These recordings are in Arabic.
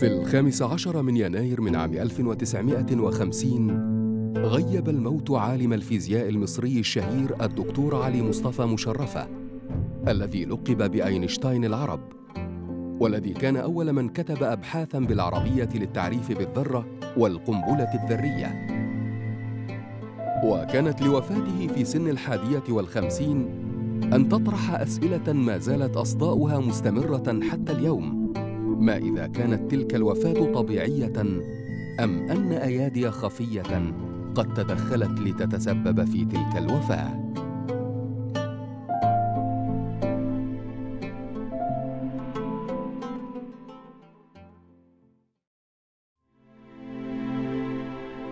في 15 من يناير من عام 1950 غيب الموت عالم الفيزياء المصري الشهير الدكتور علي مصطفى مشرفة الذي لقب بأينشتاين العرب، والذي كان أول من كتب أبحاثاً بالعربية للتعريف بالذرة والقنبلة الذرية. وكانت لوفاته في سن 51 أن تطرح أسئلة ما زالت أصداؤها مستمرة حتى اليوم، ما إذا كانت تلك الوفاة طبيعية أم أن أيادي خفية قد تدخلت لتتسبب في تلك الوفاة.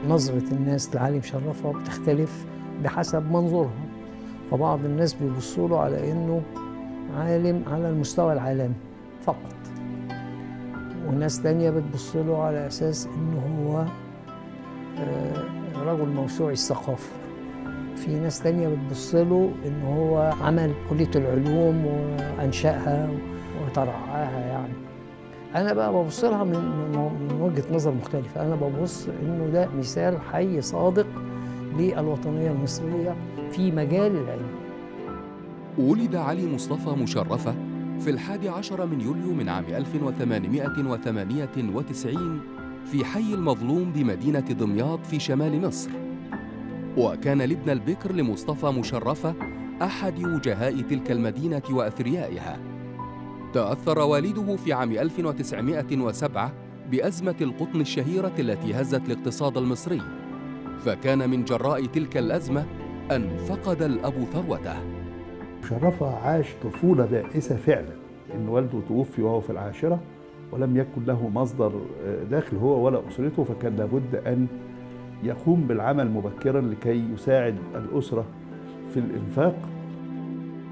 نظرة الناس لعلي مشرفة بتختلف بحسب منظورها، فبعض الناس بيبصوا له على إنه عالم على المستوى العالمي فقط، وناس تانية بتبص له على أساس إنه هو رجل موسوعي الثقافة، في ناس تانية بتبص له إنه هو عمل كلية العلوم وأنشأها وترعاها. يعني أنا بقى ببص لها من وجهة نظر مختلفة، أنا ببص إنه ده مثال حي صادق للوطنية المصرية في مجال العلم. ولد علي مصطفى مشرفة في 11 من يوليو من عام 1898 في حي المظلوم بمدينة دمياط في شمال مصر، وكان الابن البكر لمصطفى مشرفة أحد وجهاء تلك المدينة وأثريائها. تأثر والده في عام 1907 بأزمة القطن الشهيرة التي هزت الاقتصاد المصري، فكان من جراء تلك الأزمة أن فقد الأب ثروته. مشرفة عاش طفولة بائسة فعلا، إن والده توفي وهو في العاشرة ولم يكن له مصدر دخل هو ولا أسرته، فكان لابد أن يقوم بالعمل مبكرا لكي يساعد الأسرة في الإنفاق.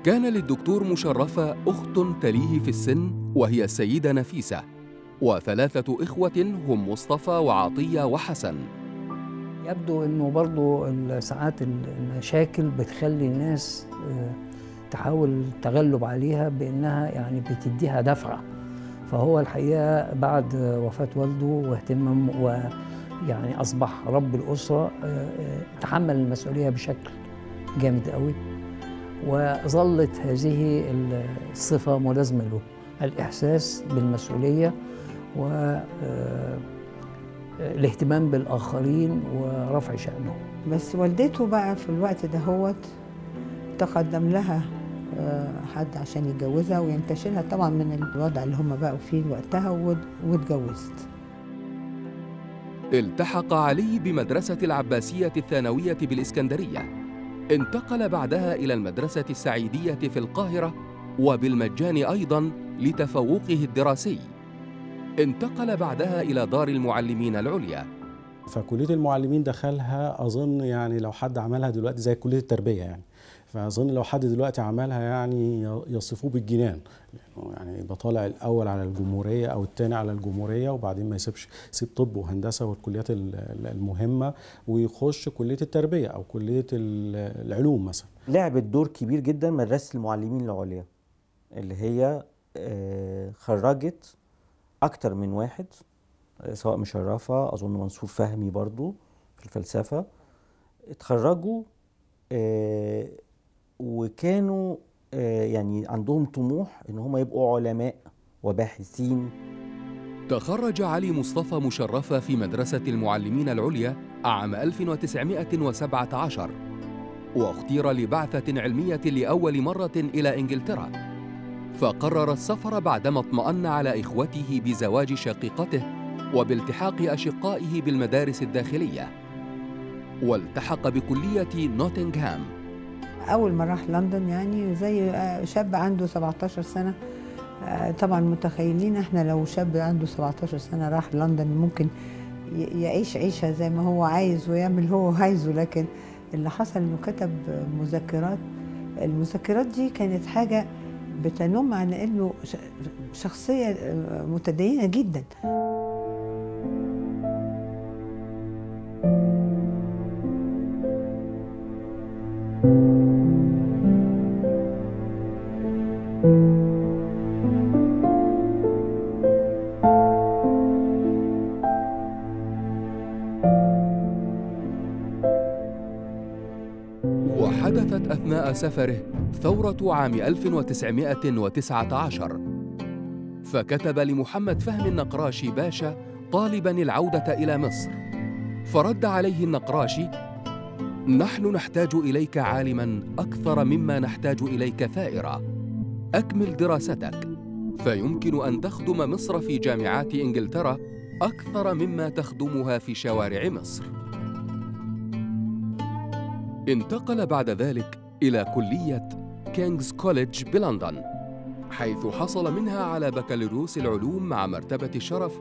كان للدكتور مشرفة أخت تليه في السن وهي السيدة نفيسة، وثلاثة إخوة هم مصطفى وعطية وحسن. يبدو أنه برضو ساعات المشاكل بتخلي الناس تحاول التغلب عليها بأنها يعني بتديها دفعة، فهو الحقيقة بعد وفاة والده واهتمام ويعني أصبح رب الأسرة تحمل المسؤولية بشكل جامد قوي، وظلت هذه الصفة ملازمة له، الإحساس بالمسؤولية والاهتمام بالآخرين ورفع شأنهم. بس والدته بقى في الوقت ده تقدم لها حد عشان يتجوزها وينتشلها طبعا من الوضع اللي هم بقوا فيه وقتها، واتجوزت. التحق علي بمدرسة العباسية الثانوية بالإسكندرية، انتقل بعدها إلى المدرسة السعيدية في القاهرة وبالمجان أيضاً لتفوقه الدراسي. انتقل بعدها إلى دار المعلمين العليا. فكلية المعلمين دخلها أظن يعني لو حد عملها دلوقتي زي كلية التربية، يعني فأظن لو حد دلوقتي عملها يعني يصفوه بالجنان، يعني يبقى طالع الأول على الجمهورية أو الثاني على الجمهورية، وبعدين ما يسيبش، يسيب طب وهندسة والكليات المهمة ويخش كلية التربية أو كلية العلوم مثلا. لعبت دور كبير جدا مدرسة المعلمين العليا اللي هي خرجت أكتر من واحد، سواء مشرفة، أظن منصور فهمي برضو في الفلسفة، اتخرجوا وكانوا يعني عندهم طموح إن هم يبقوا علماء وباحثين. تخرج علي مصطفى مشرفة في مدرسة المعلمين العليا عام 1917 واختير لبعثة علمية لأول مرة إلى إنجلترا، فقرر السفر بعدما اطمأن على إخوته بزواج شقيقته وبالتحاق أشقائه بالمدارس الداخلية، والتحق بكلية نوتنغهام. أول ما راح لندن يعني زي شاب عنده 17 سنة، طبعا متخيلين احنا لو شاب عنده 17 سنة راح لندن ممكن يعيش عيشها زي ما هو عايز ويعمل هو عايزه، لكن اللي حصل انه كتب مذكرات. المذكرات دي كانت حاجة بتنم عن انه شخصية متدينة جدا. حدثت أثناء سفره ثورة عام 1919، فكتب لمحمد فهم النقراشي باشا طالباً العودة إلى مصر، فرد عليه النقراشي: نحن نحتاج إليك عالماً أكثر مما نحتاج إليك ثائرة، أكمل دراستك، فيمكن أن تخدم مصر في جامعات إنجلترا أكثر مما تخدمها في شوارع مصر. انتقل بعد ذلك إلى كلية كينجز كوليدج بلندن، حيث حصل منها على بكالوريوس العلوم مع مرتبة الشرف،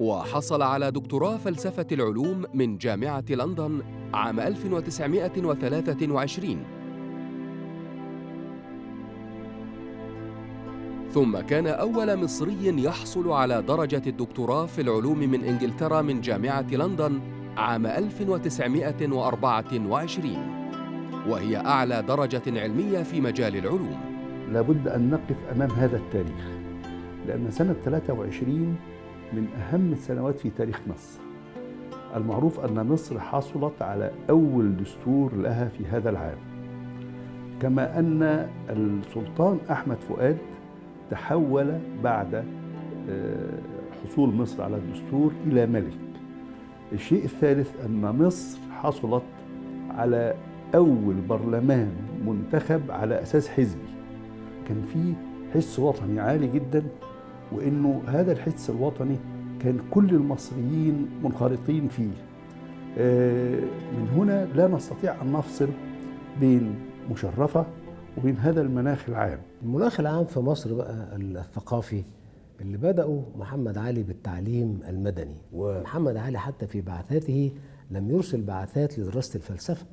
وحصل على دكتوراه فلسفة العلوم من جامعة لندن عام 1923. ثم كان أول مصري يحصل على درجة الدكتوراه في العلوم من إنجلترا من جامعة لندن عام 1924، وهي أعلى درجة علمية في مجال العلوم. لابد أن نقف أمام هذا التاريخ، لأن سنة 23 من أهم السنوات في تاريخ مصر. المعروف أن مصر حصلت على أول دستور لها في هذا العام، كما أن السلطان أحمد فؤاد تحول بعد حصول مصر على الدستور إلى ملك. الشيء الثالث أن مصر حصلت على أول برلمان منتخب على أساس حزبي، كان فيه حس وطني عالي جدا، وإنه هذا الحس الوطني كان كل المصريين منخرطين فيه. من هنا لا نستطيع أن نفصل بين مشرفة وبين هذا المناخ العام. المناخ العام في مصر بقى الثقافي اللي بدأوا محمد علي بالتعليم المدني، ومحمد علي حتى في بعثاته لم يرسل بعثات لدراسة الفلسفة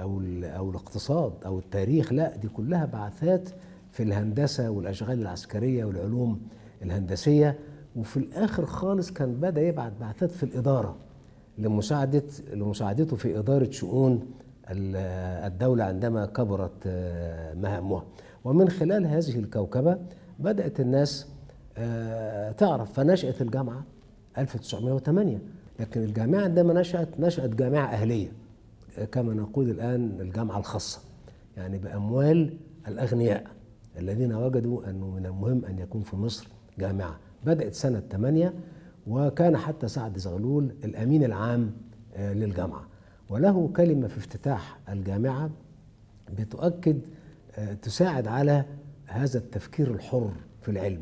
أو الاقتصاد أو التاريخ، لا دي كلها بعثات في الهندسة والأشغال العسكرية والعلوم الهندسية، وفي الآخر خالص كان بدأ يبعث بعثات في الإدارة لمساعدته في إدارة شؤون الدولة عندما كبرت مهامها. ومن خلال هذه الكوكبة بدأت الناس تعرف، فنشأت الجامعة 1908. لكن الجامعة عندما نشأت جامعة أهلية كما نقول الآن، الجامعة الخاصة، يعني بأموال الأغنياء الذين وجدوا أنه من المهم أن يكون في مصر جامعة. بدأت سنة 8، وكان حتى سعد زغلول الأمين العام للجامعة، وله كلمة في افتتاح الجامعة بتؤكد تساعد على هذا التفكير الحر في العلم.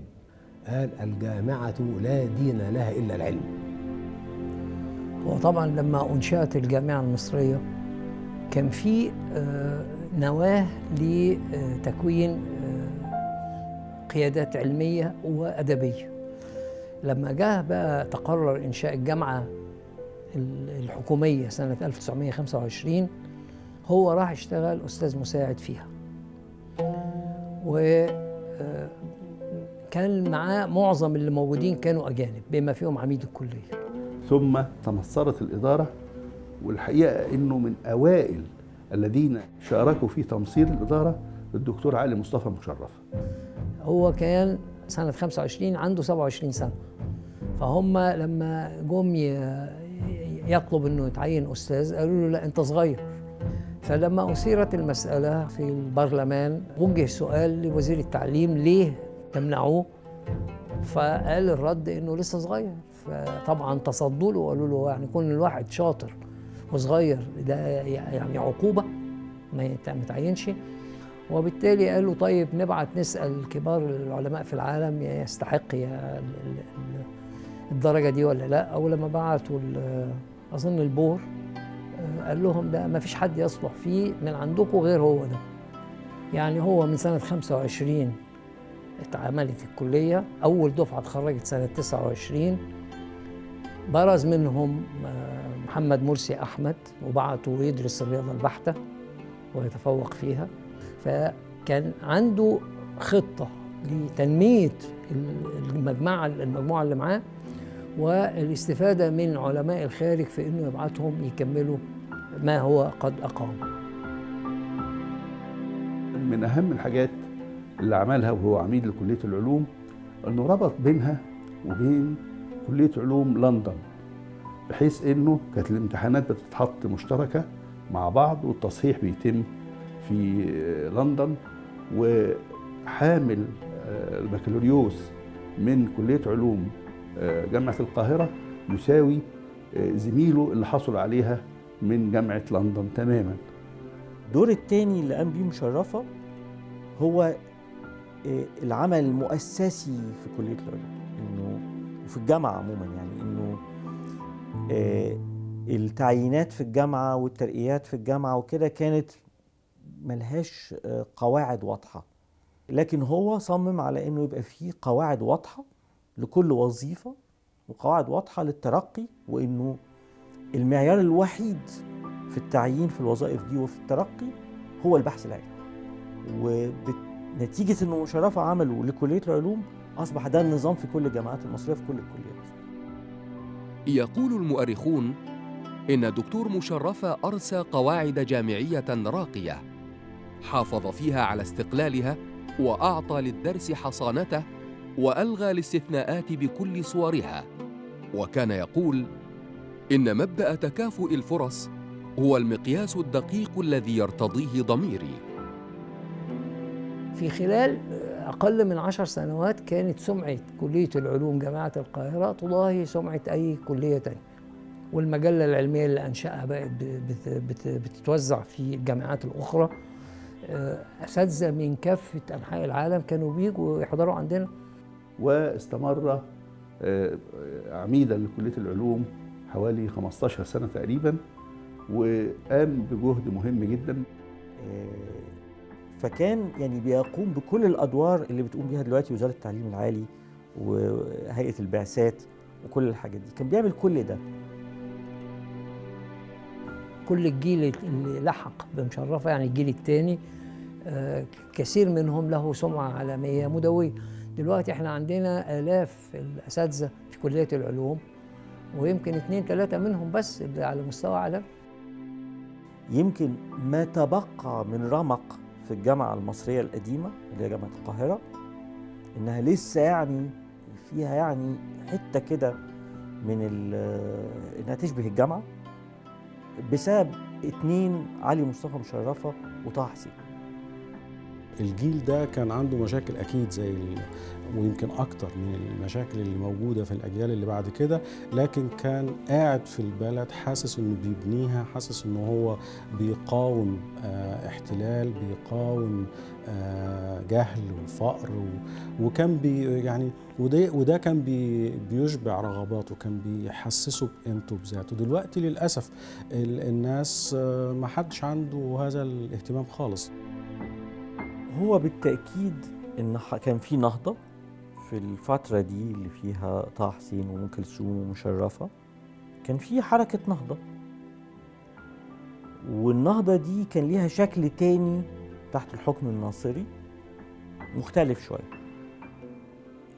قال: الجامعة لا دين لها إلا العلم. وطبعا لما أنشأت الجامعة المصرية كان في نواة لتكوين قيادات علمية وأدبية. لما جاء بقى تقرر إنشاء الجامعة الحكومية سنة 1925، هو راح اشتغل أستاذ مساعد فيها، وكان معاه معظم اللي موجودين كانوا أجانب بما فيهم عميد الكلية. ثم تمثلت الإدارة، والحقيقة إنه من أوائل الذين شاركوا في تمصير الإدارة الدكتور علي مصطفى مشرفة. هو كان سنة 25 عنده 27 سنة، فهم لما جم يطلب انه يتعين استاذ قالوا له: لا انت صغير. فلما اثيرت المساله في البرلمان وجه سؤال لوزير التعليم: ليه تمنعوه؟ فقال الرد انه لسه صغير. فطبعا تصدوا له وقالوا له: يعني كون الواحد شاطر وصغير ده يعني عقوبه، ما يتعينش. وبالتالي قالوا: طيب نبعت نسال كبار العلماء في العالم يستحق الدرجة دي ولا لا. أول ما بعتوا أظن البور قال لهم: ده ما فيش حد يصلح فيه من عندكم غير هو ده. يعني هو من سنة 25 اتعملت الكلية، أول دفعة اتخرجت سنة 29، برز منهم محمد مرسي أحمد وبعته يدرس الرياضة البحتة ويتفوق فيها. فكان عنده خطة لتنمية المجموعة اللي معاه والاستفادة من علماء الخارج في إنه يبعتهم يكملوا ما هو قد أقام. من أهم الحاجات اللي عملها وهو عميد لكلية العلوم إنه ربط بينها وبين كلية علوم لندن، بحيث إنه كانت الامتحانات بتتحط مشتركة مع بعض، والتصحيح بيتم في لندن. وحامل البكالوريوس من كلية علوم جامعة القاهرة يساوي زميله اللي حصل عليها من جامعة لندن تماما. الدور الثاني اللي قام بيه مشرفة هو العمل المؤسسي في كلية العلوم انه وفي الجامعة عموما، يعني انه التعيينات في الجامعة والترقيات في الجامعة وكده كانت ملهاش قواعد واضحة، لكن هو صمم على انه يبقى فيه قواعد واضحة لكل وظيفة وقواعد واضحة للترقي، وانه المعيار الوحيد في التعيين في الوظائف دي وفي الترقي هو البحث العلمي. ونتيجة انه مشرفة عمله لكلية العلوم اصبح ده النظام في كل الجامعات المصرية في كل الكليات. يقول المؤرخون إن الدكتور مشرفة أرسى قواعد جامعية راقية حافظ فيها على استقلالها، وأعطى للدرس حصانته، وألغى الاستثناءات بكل صورها. وكان يقول إن مبدأ تكافؤ الفرص هو المقياس الدقيق الذي يرتضيه ضميري. في خلال أقل من 10 سنوات كانت سمعة كلية العلوم جامعة القاهرة تضاهي سمعة أي كلية تانية، والمجلة العلمية اللي أنشأها بقت بتتوزع في الجامعات الأخرى. أساتذة من كافة أنحاء العالم كانوا بيجوا يحضروا عندنا. واستمر عميدا لكلية العلوم حوالي 15 سنة تقريبا، وقام بجهد مهم جدا. فكان يعني بيقوم بكل الأدوار اللي بتقوم بيها دلوقتي وزارة التعليم العالي وهيئة البعثات وكل الحاجات دي، كان بيعمل كل ده. كل الجيل اللي لحق بمشرفة، يعني الجيل الثاني، كثير منهم له سمعة عالمية مدوية. دلوقتي احنا عندنا آلاف الأساتذة في كلية العلوم، ويمكن 2-3 منهم بس على مستوى عالمي. يمكن ما تبقى من رمق في الجامعة المصرية القديمة اللي هي جامعة القاهرة إنها لسه يعني فيها يعني حتة كده من إنها تشبه الجامعة بسبب 2 علي مصطفى مشرفة وطه حسين. الجيل ده كان عنده مشاكل أكيد زي ويمكن أكتر من المشاكل اللي موجودة في الأجيال اللي بعد كده، لكن كان قاعد في البلد حاسس إنه بيبنيها، حاسس إنه هو بيقاوم احتلال، بيقاوم جهل وفقر، وكان يعني وده كان بيشبع رغباته، كان بيحسسه بقيمته بذاته. دلوقتي للأسف الناس ما حدش عنده هذا الاهتمام خالص. هو بالتأكيد إن كان في نهضة في الفترة دي اللي فيها طه حسين وأم كلثوم ومشرفة، كان في حركة نهضة، والنهضة دي كان ليها شكل تاني تحت الحكم الناصري مختلف شوية،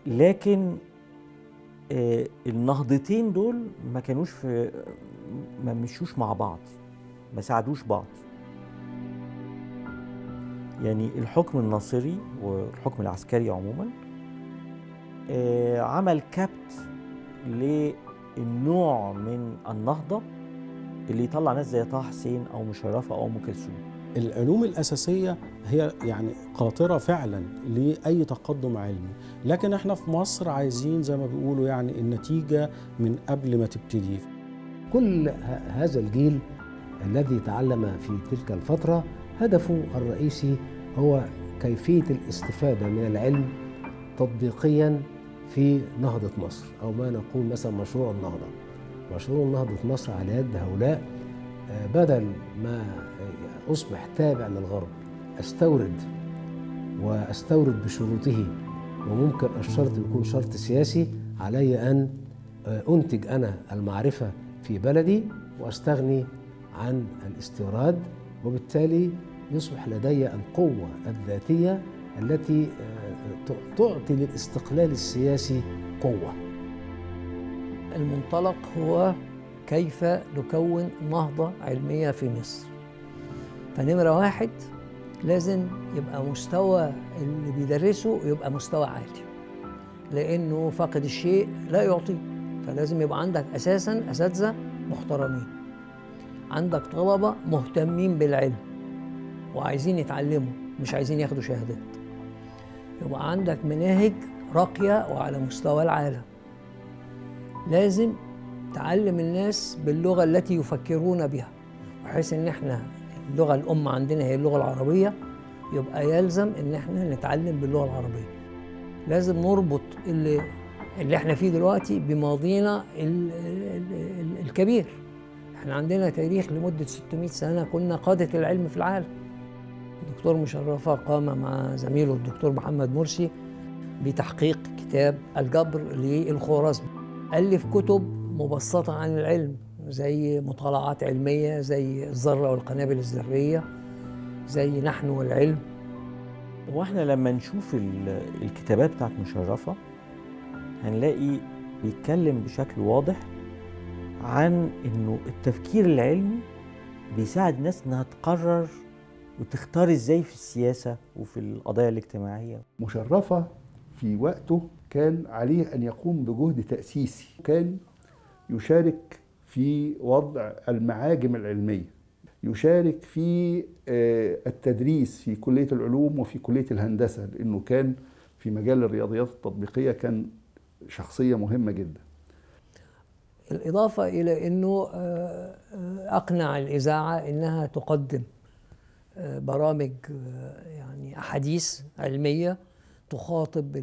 لكن النهضتين دول ما كانوش ما مشوش مع بعض، ما ساعدوش بعض. يعني الحكم الناصري والحكم العسكري عموما عمل كبت للنوع من النهضة اللي يطلع ناس زي طه حسين أو مشرفة أو أم كلثوم. العلوم الأساسية هي يعني قاطرة فعلا لأي تقدم علمي، لكن احنا في مصر عايزين زي ما بيقولوا يعني النتيجة من قبل ما تبتدي. كل هذا الجيل الذي تعلم في تلك الفترة هدفه الرئيسي هو كيفية الاستفادة من العلم تطبيقياً في نهضة مصر، أو ما نقول مثلاً مشروع النهضة. مشروع نهضة مصر على يد هؤلاء بدل ما أصبح تابع للغرب وأستورد بشروطه، وممكن الشرط يكون شرط سياسي، علي أن أنتج أنا المعرفة في بلدي وأستغني عن الاستيراد، وبالتالي يصبح لدي القوة الذاتية التي تعطي للاستقلال السياسي قوة. المنطلق هو كيف نكون نهضة علمية في مصر. فنمرة 1 لازم يبقى مستوى اللي بيدرسه يبقى مستوى عالي، لأنه فاقد الشيء لا يعطيه، فلازم يبقى عندك أساساً أساتذة محترمين. عندك طلبة مهتمين بالعلم وعايزين يتعلموا، مش عايزين ياخدوا شهادات. يبقى عندك مناهج راقية وعلى مستوى العالم. لازم تعلم الناس باللغة التي يفكرون بها، بحيث ان احنا اللغة الأم عندنا هي اللغة العربية، يبقى يلزم ان احنا نتعلم باللغة العربية. لازم نربط اللي احنا فيه دلوقتي بماضينا الكبير. احنا عندنا تاريخ لمدة 600 سنة كنا قادة العلم في العالم. الدكتور مشرفة قام مع زميله الدكتور محمد مرسي بتحقيق كتاب الجبر للخوارزمي. ألف كتب مبسطة عن العلم، زي مطالعات علمية، زي الذرة والقنابل الذرية، زي نحن والعلم. واحنا لما نشوف الكتابات بتاعت مشرفة هنلاقي بيتكلم بشكل واضح عن انه التفكير العلمي بيساعد ناس انها تقرر وتختار ازاي في السياسة وفي القضايا الاجتماعية. مشرفة في وقته كان عليه ان يقوم بجهد تأسيسي، كان يشارك في وضع المعاجم العلمية، يشارك في التدريس في كلية العلوم وفي كلية الهندسة، لأنه كان في مجال الرياضيات التطبيقية كان شخصية مهمة جدا. الإضافة إلى أنه أقنع الإذاعة أنها تقدم برامج يعني أحاديث علمية تخاطب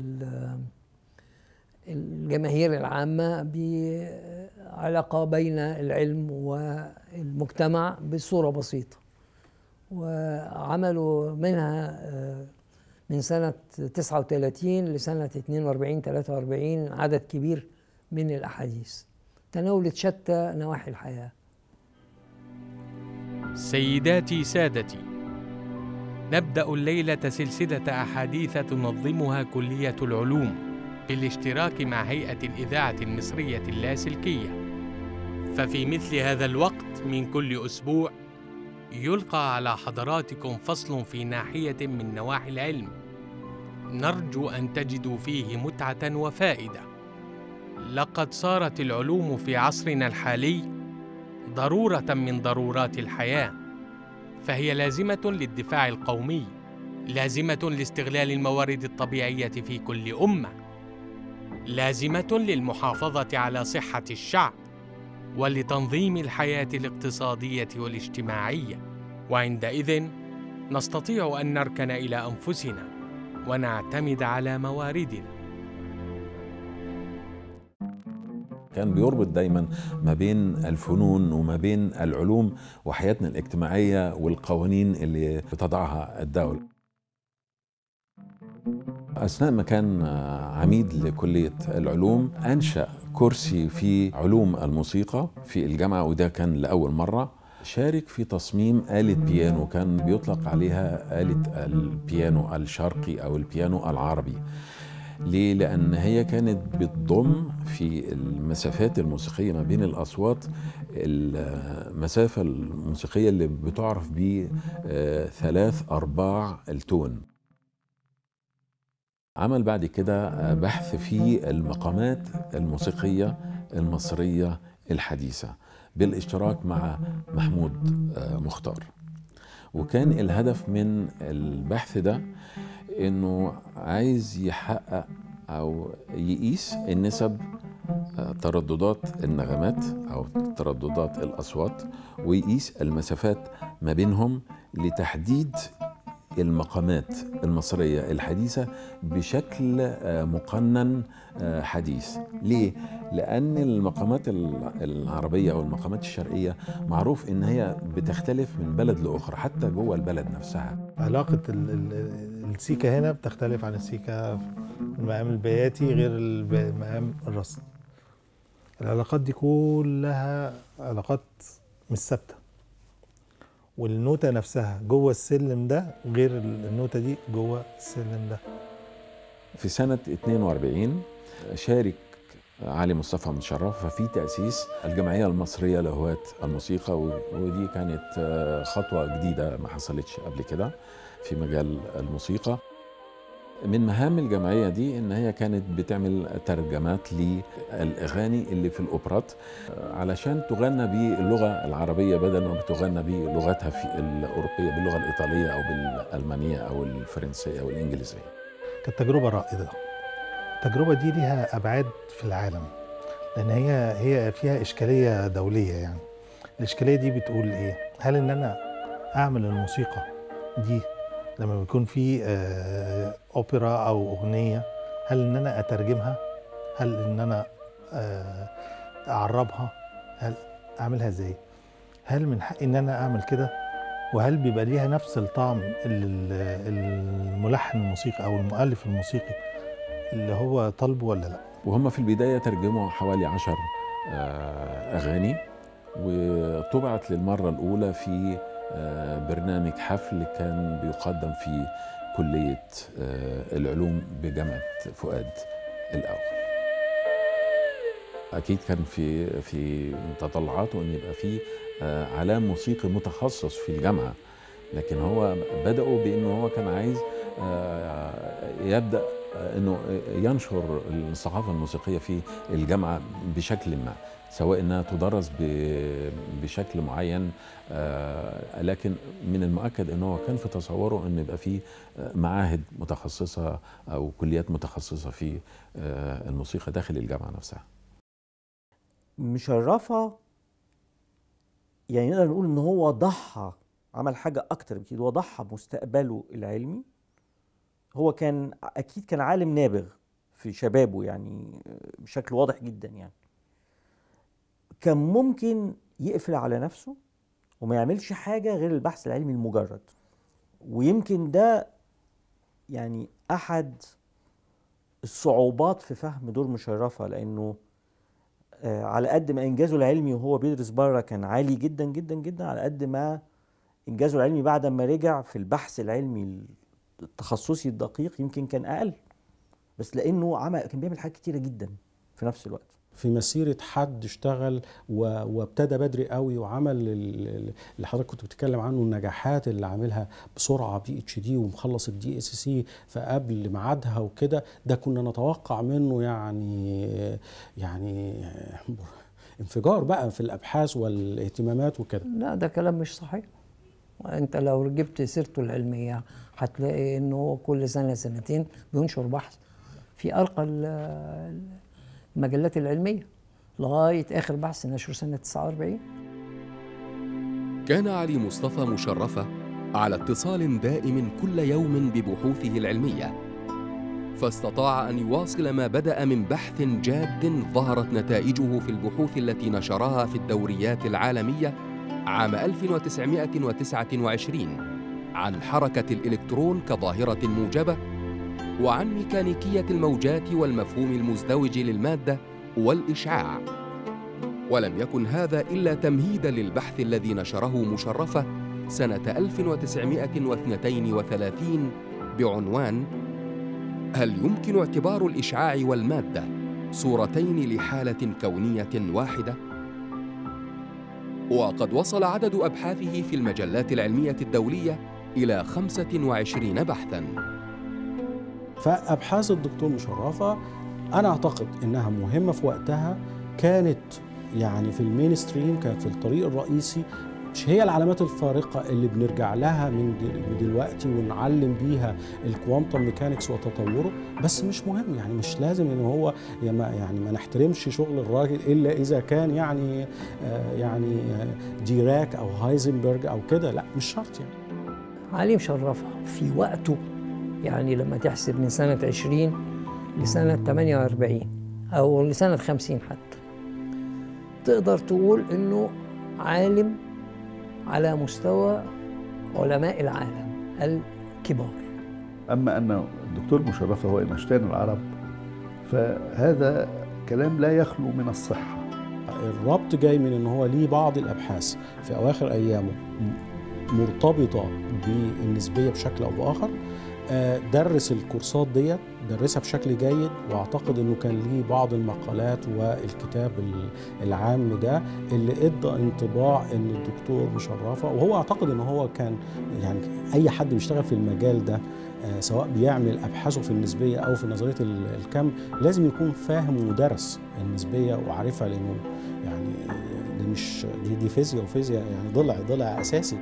الجماهير العامة بعلاقة بين العلم والمجتمع بصورة بسيطة. وعملوا منها من سنة 39 لسنة 42-43 عدد كبير من الأحاديث تناولت شتى نواحي الحياة. سيداتي سادتي، نبدأ الليلة سلسلة أحاديث تنظمها كلية العلوم بالاشتراك مع هيئة الإذاعة المصرية اللاسلكية. ففي مثل هذا الوقت من كل أسبوع يلقى على حضراتكم فصل في ناحية من نواحي العلم، نرجو أن تجدوا فيه متعة وفائدة. لقد صارت العلوم في عصرنا الحالي ضرورة من ضرورات الحياة، فهي لازمة للدفاع القومي، لازمة لاستغلال الموارد الطبيعية في كل أمة، لازمة للمحافظة على صحة الشعب ولتنظيم الحياة الاقتصادية والاجتماعية. وعندئذ نستطيع أن نركن إلى أنفسنا ونعتمد على مواردنا. كان بيربط دايما ما بين الفنون وما بين العلوم وحياتنا الاجتماعية والقوانين اللي بتضعها الدولة. أثناء ما كان عميد لكلية العلوم أنشأ كرسي في علوم الموسيقى في الجامعة، وده كان لأول مرة. شارك في تصميم آلة بيانو كان بيطلق عليها آلة البيانو الشرقي أو البيانو العربي. ليه؟ لأن هي كانت بتضم في المسافات الموسيقية ما بين الأصوات المسافة الموسيقية اللي بتعرف ب 3/4 التون. عمل بعد كده بحث في المقامات الموسيقية المصرية الحديثة بالاشتراك مع محمود مختار، وكان الهدف من البحث ده انه عايز يحقق او يقيس النسب ترددات النغمات او ترددات الاصوات، ويقيس المسافات ما بينهم لتحديد المقامات المصرية الحديثة بشكل مقنن حديث. ليه؟ لأن المقامات العربية أو المقامات الشرقية معروف إن هي بتختلف من بلد لأخرى حتى جوه البلد نفسها. علاقة السيكة هنا بتختلف عن السيكة في المقام البياتي غير المقام الرسمي. العلاقات دي كلها علاقات مش ثابتة، والنوتة نفسها جوه السلم ده غير النوتة دي جوه السلم ده. في سنة 42 شارك علي مصطفى مشرفة في تأسيس الجمعية المصرية لهواة الموسيقى، ودي كانت خطوة جديدة ما حصلتش قبل كده في مجال الموسيقى. من مهام الجمعية دي إن هي كانت بتعمل ترجمات للأغاني اللي في الأوبرات علشان تغنى باللغة العربية بدل ما بتغنى بلغتها في الأوروبية باللغة الإيطالية أو بالألمانية أو الفرنسية أو الإنجليزية. كانت تجربة رائدة. التجربة دي لها أبعاد في العالم، لأن هي فيها إشكالية دولية. يعني الإشكالية دي بتقول إيه؟ هل إن أنا أعمل الموسيقى دي لما بيكون في أوبرا أو أغنية، هل إن أنا أترجمها؟ هل إن أنا أعربها؟ هل أعملها إزاي؟ هل من حقي إن أنا أعمل كده؟ وهل بيبقى ليها نفس الطعم اللي الملحن الموسيقي أو المؤلف الموسيقي اللي هو طالبه ولا لأ؟ وهم في البداية ترجموا حوالي 10 أغاني، وطبعت للمرة الأولى في برنامج حفل كان بيقدم في كلية العلوم بجامعة فؤاد الأول. أكيد كان في تطلعاته إن يبقى في علام موسيقي متخصص في الجامعة، لكن هو بدأوا بإنه هو كان عايز يبدأ إنه ينشر الثقافة الموسيقية في الجامعة بشكل ما، سواء إنها تدرس بشكل معين، لكن من المؤكد إنه كان في تصوره إنه يبقى في معاهد متخصصة أو كليات متخصصة في الموسيقى داخل الجامعة نفسها. مشرفة يعني نقدر نقول إن هو ضحى، عمل حاجة أكتر بكتير، هو ضحى بمستقبله العلمي. هو كان أكيد كان عالم نابغ في شبابه، يعني بشكل واضح جدا. يعني كان ممكن يقفل على نفسه وما يعملش حاجة غير البحث العلمي المجرد، ويمكن ده يعني أحد الصعوبات في فهم دور مشرفة، لأنه على قد ما إنجازه العلمي وهو بيدرس بره كان عالي جدا جدا جدا، على قد ما إنجازه العلمي بعد ما رجع في البحث العلمي التخصصي الدقيق يمكن كان أقل، بس لأنه كان بيعمل حاجات كتيرة جدا في نفس الوقت. في مسيرة حد اشتغل وابتدى بدري قوي وعمل اللي حضرتك كنت بتتكلم عنه، النجاحات اللي عاملها بسرعة PhD ومخلص الDSC فقبل ميعادها وكده، ده كنا نتوقع منه يعني انفجار بقى في الأبحاث والاهتمامات وكده. لا، ده كلام مش صحيح. انت لو جبت سيرته العلمية هتلاقي انه كل سنة سنتين بينشر بحث في أرقى المجلات العلمية، لغاية آخر بحث نشر سنة 49. كان علي مصطفى مشرفة على اتصال دائم كل يوم ببحوثه العلمية، فاستطاع أن يواصل ما بدأ من بحث جاد ظهرت نتائجه في البحوث التي نشرها في الدوريات العالمية عام 1929 عن حركة الإلكترون كظاهرة موجبة، وعن ميكانيكية الموجات والمفهوم المزدوج للمادة والإشعاع. ولم يكن هذا إلا تمهيداً للبحث الذي نشره مشرفة سنة 1932 بعنوان هل يمكن اعتبار الإشعاع والمادة صورتين لحالة كونية واحدة؟ وقد وصل عدد أبحاثه في المجلات العلمية الدولية إلى 25 بحثاً. فأبحاث الدكتور مشرفة أنا أعتقد إنها مهمة في وقتها، كانت يعني في المينستريم، كانت في الطريق الرئيسي، مش هي العلامات الفارقة اللي بنرجع لها من دلوقتي ونعلم بيها الكوانتم ميكانكس وتطوره، بس مش مهم. يعني مش لازم إن هو يعني ما نحترمش شغل الراجل إلا إذا كان يعني ديراك أو هايزنبرغ أو كده، لا مش شرط. يعني علي مشرفة في وقته، يعني لما تحسب من سنة 20 لسنة 48 أو لسنة 50 حتى، تقدر تقول إنه عالم على مستوى علماء العالم الكبار. أما أن الدكتور مشرفة هو أينشتاين العرب، فهذا كلام لا يخلو من الصحة. الربط جاي من إن هو ليه بعض الأبحاث في أواخر أيامه مرتبطة بالنسبية بشكل أو بآخر، درس الكورسات دي درسها بشكل جيد، واعتقد انه كان ليه بعض المقالات والكتاب العام ده اللي ادى انطباع ان الدكتور مشرفة، وهو اعتقد ان هو كان يعني اي حد بيشتغل في المجال ده سواء بيعمل أبحاثه في النسبية أو في نظرية الكم لازم يكون فاهم ودرس النسبية وعارفها، لأنه يعني دي مش دي فيزياء، وفيزياء يعني ضلع أساسي.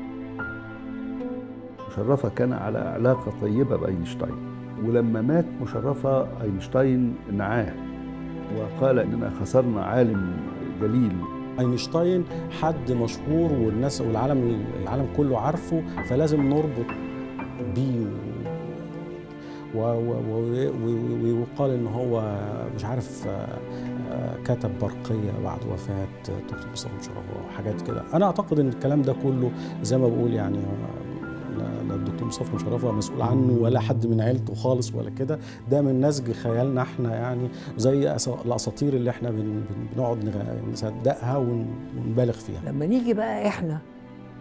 مشرفة كان على علاقة طيبة بأينشتاين، ولما مات مشرفة أينشتاين نعاه وقال إننا خسرنا عالم جليل. أينشتاين حد مشهور والناس والعالم كله عارفه، فلازم نربط بيه، ويقال إن هو مش عارف كتب برقية بعد وفاة الدكتور مصطفى مشرفة وحاجات كده. أنا أعتقد إن الكلام ده كله زي ما بقول يعني لا الدكتور مصطفى مشرفة مسؤول عنه ولا حد من عيلته خالص ولا كده، ده من نسج خيالنا احنا يعني، زي الاساطير اللي احنا بنقعد نصدقها ونبالغ فيها. لما نيجي بقى احنا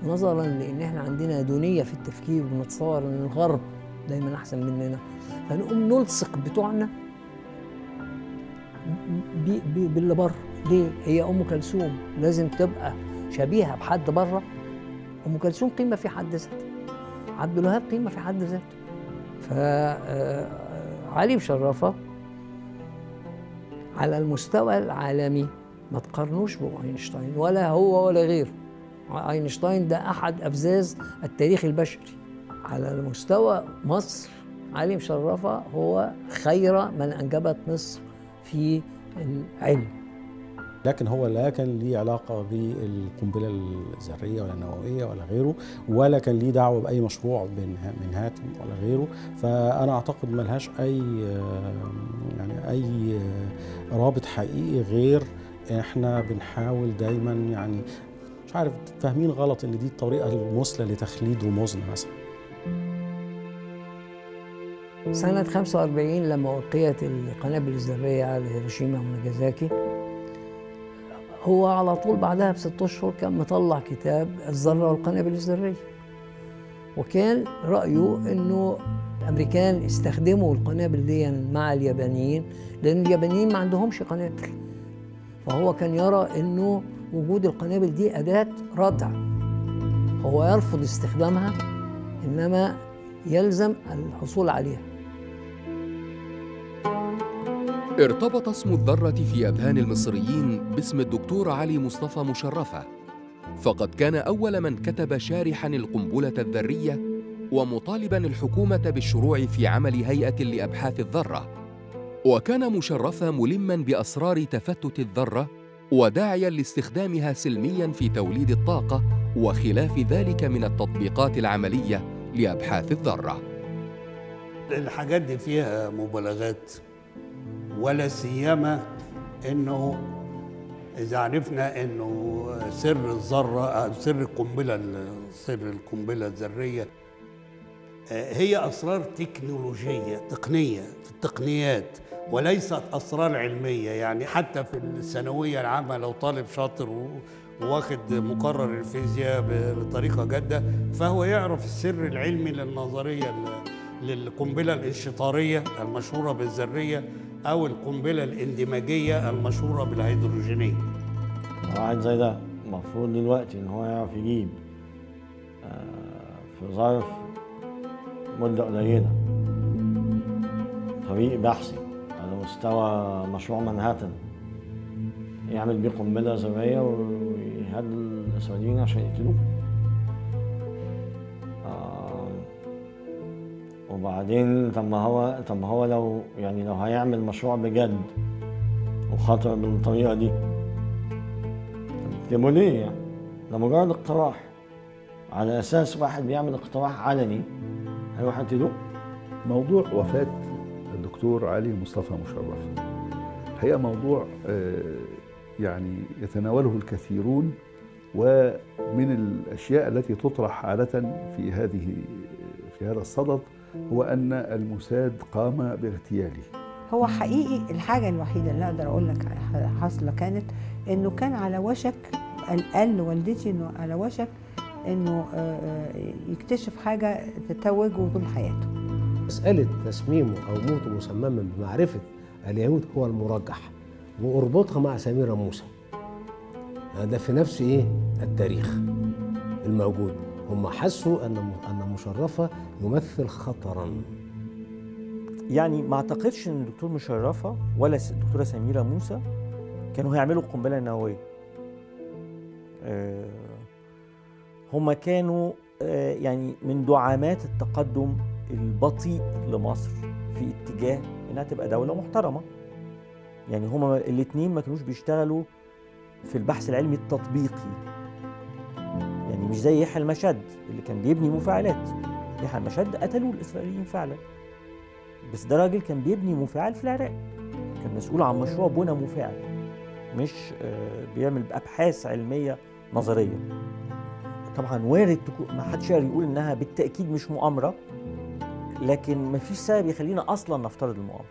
نظرا لان احنا عندنا دونيه في التفكير، بنتصور ان الغرب دايما احسن مننا، فنقوم نلصق بتوعنا باللي بره. ليه؟ هي ام كلثوم لازم تبقى شبيهه بحد بره. ام كلثوم قيمه في حد ذاتها، عبد الوهاب قيمة في حد ذاته. فعلي مشرفة على المستوى العالمي ما تقارنوش بأينشتاين ولا هو ولا غيره. أينشتاين ده أحد أفزاز التاريخ البشري. على المستوى مصر علي مشرفة هو خير من أنجبت مصر في العلم. لكن هو لا كان ليه علاقة بالقنبلة الذرية ولا النووية ولا غيره، ولا كان ليه دعوة بأي مشروع من هاتم ولا غيره، فأنا أعتقد ملهاش أي رابط حقيقي، غير إحنا بنحاول دايما يعني مش عارف فاهمين غلط إن دي الطريقة المثلى لتخليد رموزنا مثلا. سنة 45 لما ألقيت القنابل الذرية على هيروشيما وناجازاكي، هو على طول بعدها بست أشهر كان مطلع كتاب الذرة والقنابل الذرية، وكان رأيه إنه الأمريكان استخدموا القنابل دي مع اليابانيين لأن اليابانيين ما عندهمش قنابل، فهو كان يرى إنه وجود القنابل دي أداة ردع، هو يرفض استخدامها إنما يلزم الحصول عليها. ارتبط اسم الذرة في أذهان المصريين باسم الدكتور علي مصطفى مشرفة، فقد كان أول من كتب شارحاً القنبلة الذرية ومطالباً الحكومة بالشروع في عمل هيئة لأبحاث الذرة. وكان مشرفة ملماً بأسرار تفتت الذرة وداعياً لاستخدامها سلمياً في توليد الطاقة وخلاف ذلك من التطبيقات العملية لأبحاث الذرة. الحاجات دي فيها مبالغات، ولا سيما انه اذا عرفنا انه سر الذره، سر القنبله الذريه هي اسرار تكنولوجيه، تقنيه، في التقنيات، وليست اسرار علميه. يعني حتى في الثانويه العامه لو طالب شاطر وواخد مقرر الفيزياء بطريقه جاده فهو يعرف السر العلمي للنظريه، للقنبله الانشطاريه المشهوره بالذريه أو القنبلة الاندماجية المشهورة بالهيدروجينية. واحد زي ده المفروض دلوقتي إن هو يعرف يجيب في ظرف مدة قليلة طريق بحثي على مستوى مشروع منهاتن، يعمل بيه قنبلة ذرية ويهدد الإسرائيليين عشان يقتلوه. وبعدين طب ما هو لو يعني لو هيعمل مشروع بجد وخطر بالطريقه دي يكتبوا ليه؟ يعني ده مجرد اقتراح، على اساس واحد بيعمل اقتراح علني هيروح يقتلوه. موضوع وفاه الدكتور علي مصطفى مشرفة هي موضوع يعني يتناوله الكثيرون، ومن الاشياء التي تطرح عاده في هذا الصدد هو أن الموساد قام باغتياله. هو حقيقي الحاجة الوحيدة اللي أقدر أقول لك حاصلة كانت إنه كان على وشك، قال لوالدتي إنه على وشك إنه يكتشف حاجة تتوجه طول حياته. مسألة تسميمه أو موته مسمما بمعرفة اليهود هو المرجح، وأربطها مع سميرة موسى. ده في نفس إيه التاريخ الموجود، هم حسوا أن مشرفة يمثل خطراً. يعني ما اعتقدش ان الدكتور مشرفة ولا الدكتورة سميرة موسى كانوا هيعملوا القنبلة النووية. هم كانوا يعني من دعامات التقدم البطيء لمصر في اتجاه انها تبقى دولة محترمة. يعني هما الاثنين ما كانوش بيشتغلوا في البحث العلمي التطبيقي، يعني مش زي يحيى المشد اللي كان بيبني مفاعلات. يحيى المشد قتلوا الاسرائيليين فعلا، بس ده راجل كان بيبني مفاعل في العراق، كان مسؤول عن مشروع بنى مفاعل، مش بيعمل ابحاث علميه نظريه. طبعا وارد ما حدش يقدر يقول انها بالتاكيد مش مؤامره، لكن ما فيش سبب يخلينا اصلا نفترض المؤامره.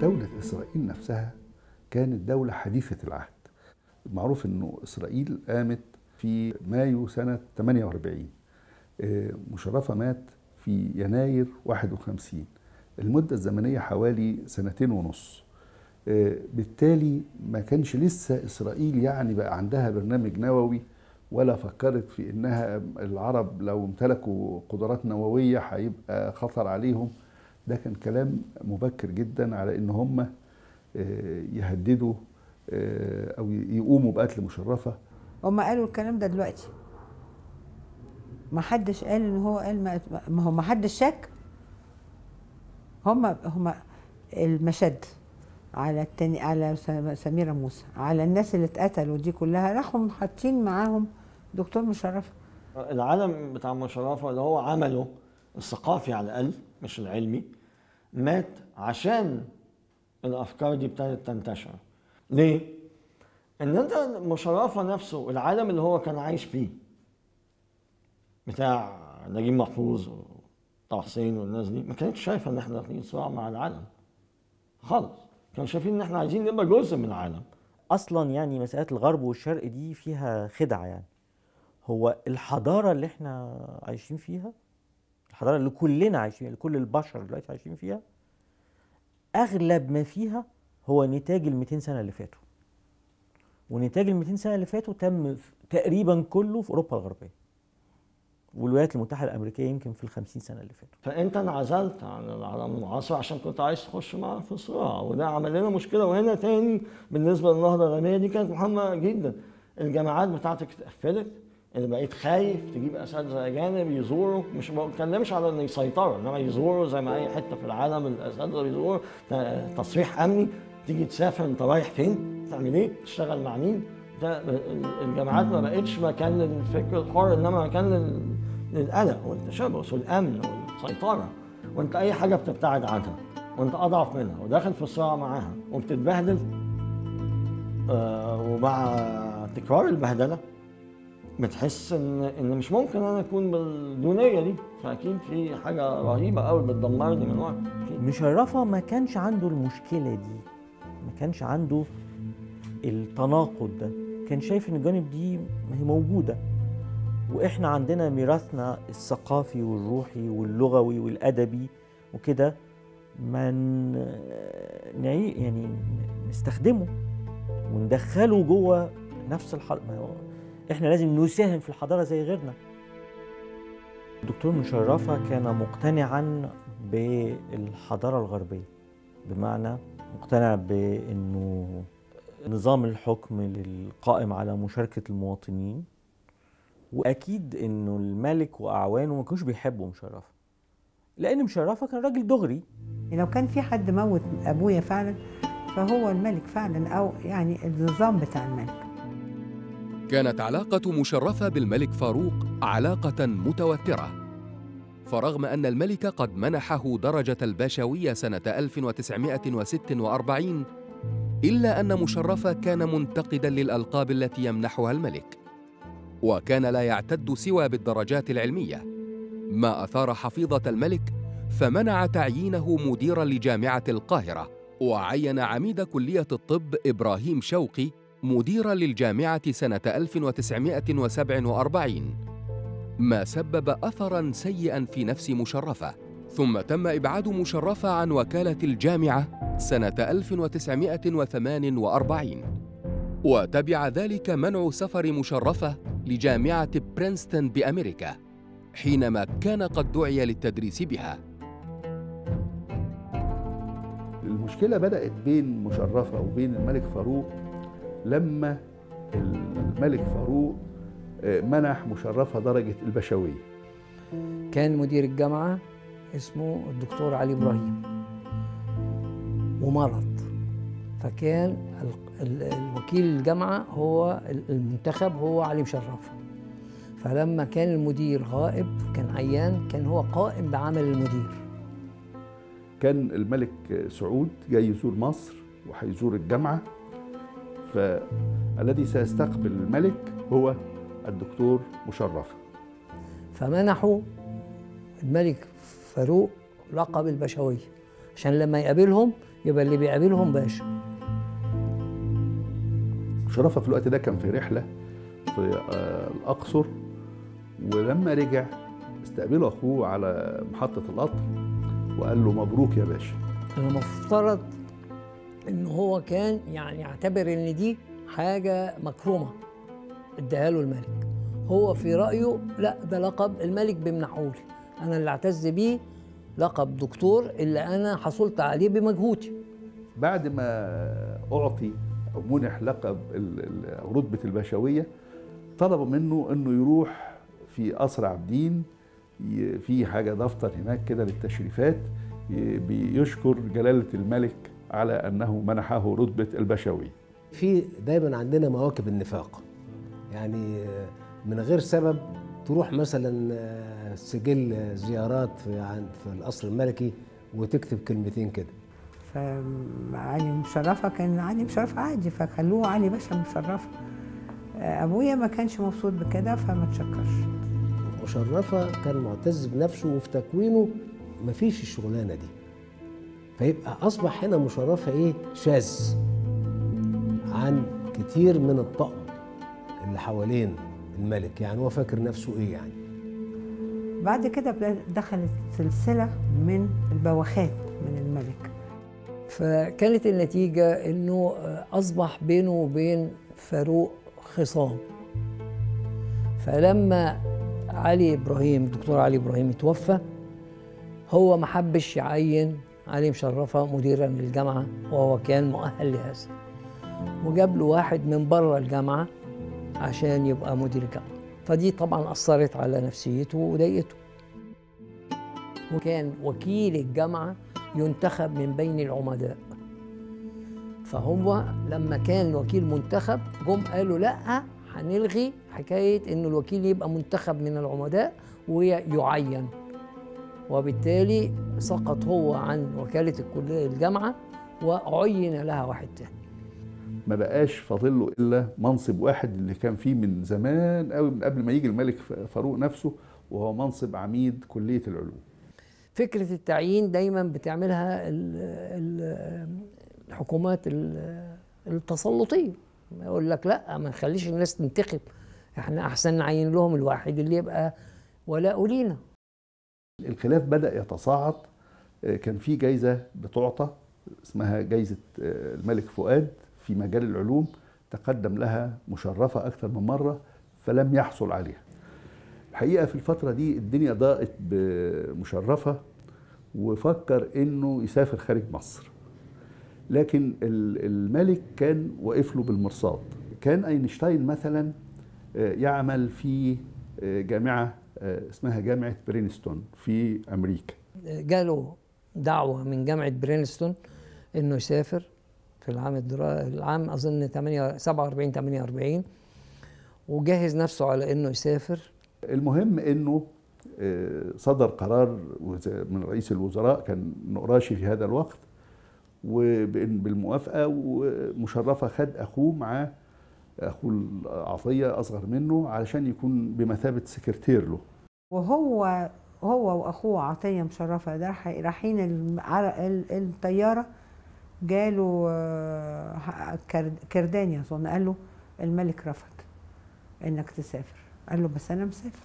دولة إسرائيل نفسها كانت دولة حديثة العهد. معروف إنه إسرائيل قامت في مايو سنة 48، مشرفة مات في يناير 51، المدة الزمنية حوالي 2.5 سنين. بالتالي ما كانش لسه إسرائيل يعني بقى عندها برنامج نووي، ولا فكرت في إنها العرب لو امتلكوا قدرات نووية هيبقى خطر عليهم. ده كان كلام مبكر جدا على ان هم يهددوا او يقوموا بقتل مشرفة. هم قالوا الكلام ده دلوقتي، ما حدش قال ان هو قال، ما هو ما حدش شك. هم المشد على التاني، على سميرة موسى، على الناس اللي اتقتلوا دي كلها، راحوا حاطين معاهم دكتور مشرفة. العالم بتاع مشرفة اللي هو عمله الثقافي على الاقل مش العلمي مات عشان الافكار دي ابتدت تنتشر. ليه؟ ان انت مشرفة نفسه العالم اللي هو كان عايش فيه بتاع نجيب محفوظ وطه حسين والناس دي ما كانتش شايفه ان احنا داخلين صراع مع العالم خالص، كانوا شايفين ان احنا عايزين نبقى جزء من العالم اصلا. يعني مساله الغرب والشرق دي فيها خدعه. يعني هو الحضاره اللي احنا عايشين فيها، الحضارة اللي كلنا عايشين، اللي كل البشر دلوقتي عايشين فيها، أغلب ما فيها هو نتاج ال 200 سنة اللي فاتوا. ونتاج ال 200 سنة اللي فاتوا تم تقريبا كله في أوروبا الغربية. والولايات المتحدة الأمريكية يمكن في ال 50 سنة اللي فاتوا. فأنت انعزلت عن العالم المعاصر عشان كنت عايز تخش معاه في صراع، وده عمل لنا مشكلة. وهنا تاني بالنسبة للنهضة الغربية دي كانت مهمة جدا. الجامعات بتاعتك اتقفلت، اللي بقيت خايف تجيب اساتذه اجانب يزوروا، مش بتكلمش على ان يسيطروا، انما يزوروا زي ما اي حته في العالم الاساتذه بيزوروا، تصريح امني، تيجي تسافر انت رايح فين؟ تعمل ايه؟ تشتغل مع مين؟ ده الجامعات ما بقتش مكان للفكر الحر، انما مكان للقلق والتشبث والامن والسيطره، وانت اي حاجه بتبتعد عنها، وانت اضعف منها وداخل في الصراع معاها وبتتبهدل. ومع تكرار البهدله بتحس ان مش ممكن انا اكون بالدونيه دي، فاكيد في حاجه رهيبه قوي بتدمرني من ورا. مشرفة ما كانش عنده المشكله دي، ما كانش عنده التناقض ده، كان شايف ان الجانب دي ما هي موجوده، واحنا عندنا ميراثنا الثقافي والروحي واللغوي والادبي وكده، من يعني نستخدمه وندخله جوه نفس الحلقه. احنا لازم نساهم في الحضاره زي غيرنا. الدكتور مشرفة كان مقتنعا بالحضاره الغربيه، بمعنى مقتنع بانه نظام الحكم القائم على مشاركه المواطنين، واكيد انه الملك واعوانه ما كانوش بيحبوا مشرفة، لان مشرفة كان راجل دغري. لو كان في حد موت ابويا فعلا فهو الملك فعلا، او يعني النظام بتاع الملك. كانت علاقة مشرفة بالملك فاروق علاقة متوترة، فرغم أن الملك قد منحه درجة الباشوية سنة 1946، إلا أن مشرفة كان منتقداً للألقاب التي يمنحها الملك، وكان لا يعتد سوى بالدرجات العلمية، ما أثار حفيظة الملك فمنع تعيينه مديراً لجامعة القاهرة، وعين عميد كلية الطب إبراهيم شوقي مديراً للجامعة سنة 1947، ما سبب أثراً سيئاً في نفس مشرفة. ثم تم إبعاد مشرفة عن وكالة الجامعة سنة 1948، وتبع ذلك منع سفر مشرفة لجامعة برينستون بأمريكا حينما كان قد دعي للتدريس بها. المشكلة بدأت بين مشرفة وبين الملك فاروق لما الملك فاروق منح مشرفة درجة البشوية. كان مدير الجامعة اسمه الدكتور علي إبراهيم ومرض، فكان الوكيل الجامعة هو المنتخب هو علي مشرفة. فلما كان المدير غائب كان عيان، كان هو قائم بعمل المدير. كان الملك سعود جاي يزور مصر وهيزور الجامعة، فالذي سيستقبل الملك هو الدكتور مشرفة. فمنحوا الملك فاروق لقب البشوية عشان لما يقابلهم يبقى اللي بيقابلهم باشا. مشرفة في الوقت ده كان في رحلة في الأقصر، ولما رجع استقبله أخوه على محطة القطر وقال له مبروك يا باشا. المفترض إن هو كان يعني يعتبر إن دي حاجة مكرمة اداها له الملك، هو في رأيه لا ده لقب الملك بيمنحهولي، أنا اللي اعتز بيه، لقب دكتور اللي أنا حصلت عليه بمجهودي. بعد ما أعطي أو منح لقب أو رتبة البشوية، طلبوا منه إنه يروح في قصر عابدين، في حاجة دفتر هناك كده للتشريفات بيشكر جلالة الملك على أنه منحه رتبة البشوية. في دايما عندنا مواكب النفاق، يعني من غير سبب تروح مثلا سجل زيارات في القصر الملكي وتكتب كلمتين كده. فعلي مشرفة كان علي مشرفة عادي، فخلوه علي باشا مشرفة. أبويا ما كانش مبسوط بكده فما تشكرش. مشرفة كان معتز بنفسه وفي تكوينه مفيش الشغلانة دي، فيبقى أصبح هنا مشرفة إيه شاذ عن كتير من الطقم اللي حوالين الملك، يعني هو فاكر نفسه إيه يعني. بعد كده دخلت سلسلة من البواخات من الملك، فكانت النتيجة إنه أصبح بينه وبين فاروق خصام. فلما علي إبراهيم الدكتور علي إبراهيم توفى، هو ما حبش يعين علي مشرفة مديراً للجامعة وهو كان مؤهل لهذا، وجاب له واحد من بره الجامعة عشان يبقى مدير الجامعة. فدي طبعاً أثرت على نفسيته وضايقته. وكان وكيل الجامعة ينتخب من بين العمداء، فهو لما كان الوكيل منتخب جم قالوا لأ هنلغي حكاية إنه الوكيل يبقى منتخب من العمداء ويعين، وبالتالي سقط هو عن وكالة الكلية الجامعة وعين لها واحد تاني. ما بقاش فاضل له إلا منصب واحد اللي كان فيه من زمان قوي من قبل ما يجي الملك فاروق نفسه، وهو منصب عميد كلية العلوم. فكرة التعيين دايماً بتعملها الحكومات التسلطية، يقول لك لا ما نخليش الناس تنتخب، احنا أحسن نعين لهم الواحد اللي يبقى ولاء لينا. الخلاف بدأ يتصاعد، كان في جايزة بتعطى اسمها جايزة الملك فؤاد في مجال العلوم، تقدم لها مشرفة أكثر من مرة فلم يحصل عليها. الحقيقة في الفترة دي الدنيا ضاقت بمشرفة وفكر إنه يسافر خارج مصر، لكن الملك كان واقف له بالمرصاد. كان أينشتاين مثلا يعمل في جامعة اسمها جامعة برينستون في أمريكا، جاله دعوة من جامعة برينستون إنه يسافر في العام أظن 47 48، وجهز نفسه على إنه يسافر. المهم انه صدر قرار من رئيس الوزراء كان النقراشي في هذا الوقت بالموافقه، ومشرفه خد اخوه معاه، اخوه عطيه اصغر منه علشان يكون بمثابه سكرتير له. وهو واخوه عطيه مشرفه ده رايحين الطياره، جاله كرداني اظن، قال له الملك رفض انك تسافر. قال له بس أنا مسافر.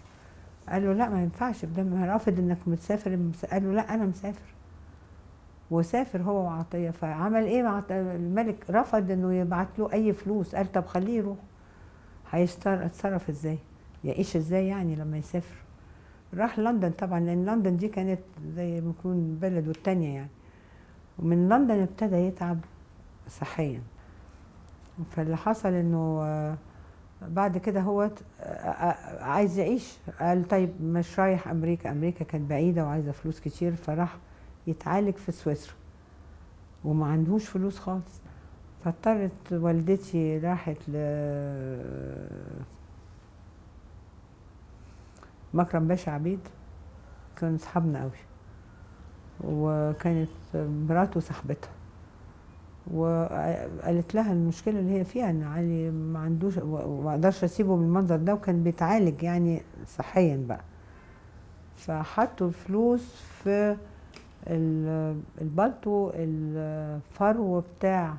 قال له لا ما ينفعش، بدل رافض إنك مسافر. قال له لا أنا مسافر. وسافر هو وعطية. فعمل إيه مع الملك؟ رفض إنه يبعت له أي فلوس، قال طب خليه يروح. هيتصرف إزاي؟ يعيش إزاي يعني لما يسافر؟ راح لندن طبعًا، لأن لندن دي كانت زي ما يكون بلده التانية يعني. ومن لندن ابتدى يتعب صحيا. فاللي حصل انه بعد كده هو عايز يعيش، قال طيب مش رايح امريكا، امريكا كانت بعيده وعايزه فلوس كتير، فراح يتعالج في سويسرا وما عندهوش فلوس خالص. فاضطرت والدتي راحت مكرم باشا عبيد، كان صحابنا قوي، وكانت مراته صاحبتها، وقالت لها المشكله اللي هي فيها ان علي ما عندوش وما اقدرش اسيبه بالمنظر ده، وكان بيتعالج يعني صحيا بقى. فحطوا الفلوس في البلطو الفرو بتاع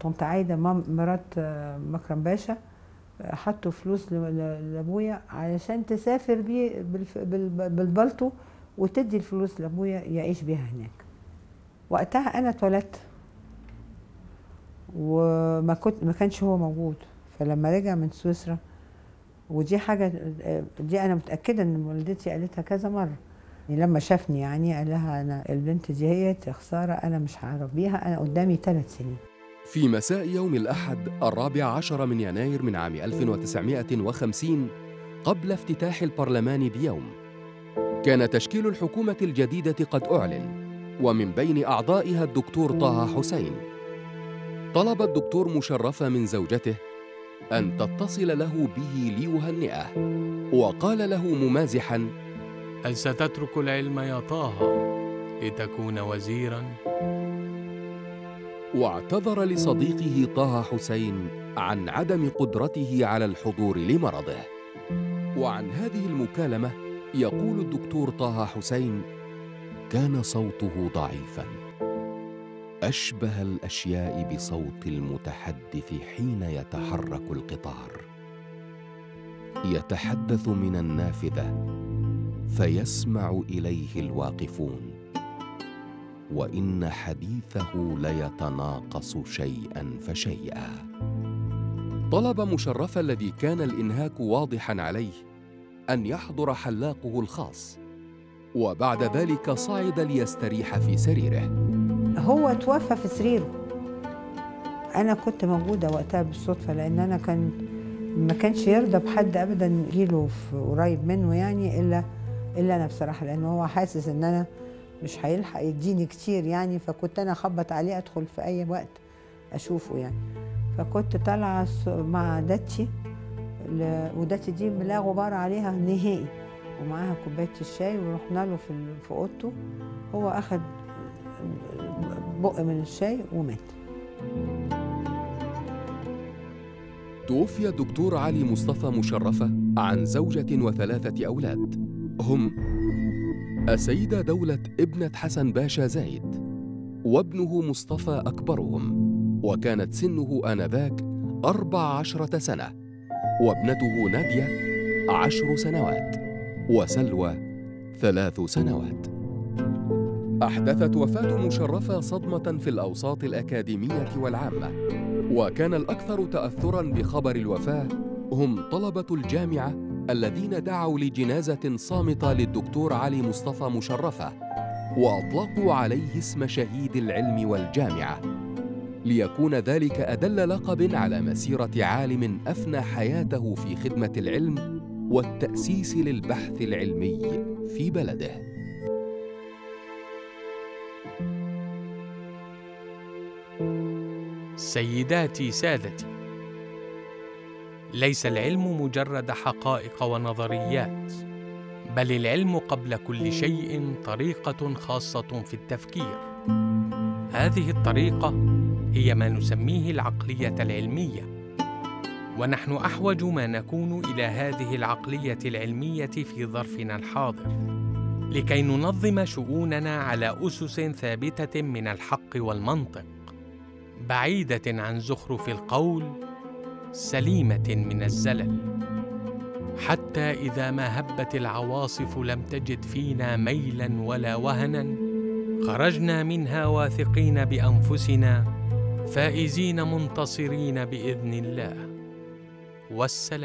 طنط عايده مرات مكرم باشا، حطوا فلوس لابويا علشان تسافر بيه بالبلطو وتدي الفلوس لابويا يعيش بيها هناك. وقتها انا اتولدت وما كنت، ما كانش هو موجود. فلما رجع من سويسرا، ودي حاجه دي انا متاكده ان والدتي قالتها كذا مره، لما شافني يعني قال لها انا البنت دي هي خساره، انا مش هعرف بيها، انا قدامي 3 سنين. في مساء يوم الاحد 14 يناير من عام 1950 قبل افتتاح البرلمان بيوم، كان تشكيل الحكومه الجديده قد اعلن، ومن بين أعضائها الدكتور طه حسين. طلب الدكتور مشرفة من زوجته أن تتصل له به ليهنئه، وقال له ممازحاً: هل ستترك العلم يا طه لتكون وزيراً؟ واعتذر لصديقه طه حسين عن عدم قدرته على الحضور لمرضه. وعن هذه المكالمة يقول الدكتور طه حسين: كان صوته ضعيفاً أشبه الأشياء بصوت المتحدث حين يتحرك القطار، يتحدث من النافذة فيسمع إليه الواقفون، وإن حديثه ليتناقص شيئاً فشيئاً. طلب مشرفة الذي كان الإنهاك واضحاً عليه أن يحضر حلاقه الخاص، وبعد ذلك صعد ليستريح في سريره. هو توفى في سريره. أنا كنت موجودة وقتها بالصدفة، لأن أنا كان ما كانش يرضى بحد أبداً يجيله قريب منه يعني، إلا أنا بصراحة، لأن هو حاسس إن أنا مش هيلحق يديني كتير يعني، فكنت أنا أخبط عليه أدخل في أي وقت أشوفه يعني. فكنت طالعة مع دتي، ودتي دي لا غبار عليها نهائي، ومعاها كوبايه الشاي، ورحنا له في اوضته. هو اخذ بق من الشاي ومات. توفي الدكتور علي مصطفى مشرفة عن زوجة و3 أولاد، هم السيدة دولة ابنة حسن باشا زايد، وابنه مصطفى أكبرهم، وكانت سنه آنذاك 14 سنة، وابنته نادية 10 سنوات، وسلوى 3 سنوات. أحدثت وفاة مشرفة صدمة في الأوساط الأكاديمية والعامة، وكان الأكثر تأثراً بخبر الوفاة هم طلبة الجامعة الذين دعوا لجنازة صامتة للدكتور علي مصطفى مشرفة، وأطلقوا عليه اسم شهيد العلم والجامعة، ليكون ذلك أدل لقب على مسيرة عالم أفنى حياته في خدمة العلم والتأسيس للبحث العلمي في بلده. سيداتي سادتي، ليس العلم مجرد حقائق ونظريات، بل العلم قبل كل شيء طريقة خاصة في التفكير. هذه الطريقة هي ما نسميه العقلية العلمية، ونحن أحوج ما نكون إلى هذه العقلية العلمية في ظرفنا الحاضر، لكي ننظم شؤوننا على أسس ثابتة من الحق والمنطق، بعيدة عن زخرف القول، سليمة من الزلل. حتى إذا ما هبت العواصف لم تجد فينا ميلاً ولا وهناً، خرجنا منها واثقين بأنفسنا، فائزين منتصرين بإذن الله. والسلام.